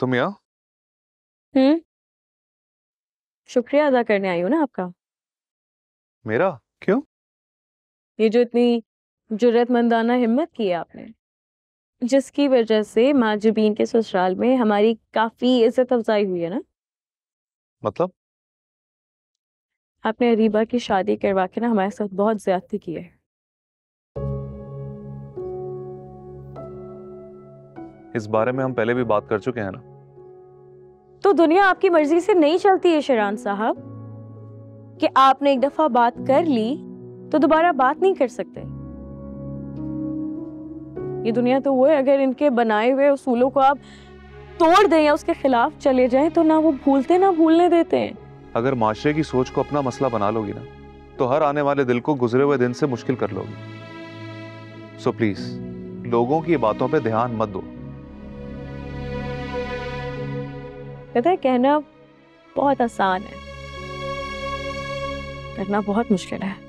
तुम यहाँ? हम्म शुक्रिया अदा करने आई हूँ ना आपका। मेरा? क्यों? ये जो इतनी जुर्रतमंदाना हिम्मत की है आपने, जिसकी वजह से माजबीन के ससुराल में हमारी काफी इज्जत अफजाई हुई है ना। मतलब? आपने अरीबा की शादी करवा के ना हमारे साथ बहुत ज्यादती की है। इस बारे में हम पहले भी बात कर चुके हैं ना। तो दुनिया आपकी मर्जी से नहीं चलती है शेरान साहब, कि आपने एक दफा बात कर ली तो दोबारा बात नहीं कर सकते। ये दुनिया तो वो है, अगर इनके बनाए हुए उसूलों को आप तोड़ दें या उसके खिलाफ चले जाएं तो ना वो भूलते ना भूलने देते हैं। अगर माशरे की सोच को अपना मसला बना लोगी ना तो हर आने वाले दिल को गुजरे हुए दिन से मुश्किल कर लोगी। सो प्लीज लोगों की बातों पे ध्यान मत दो। पता है, कहना बहुत आसान है, करना बहुत मुश्किल है।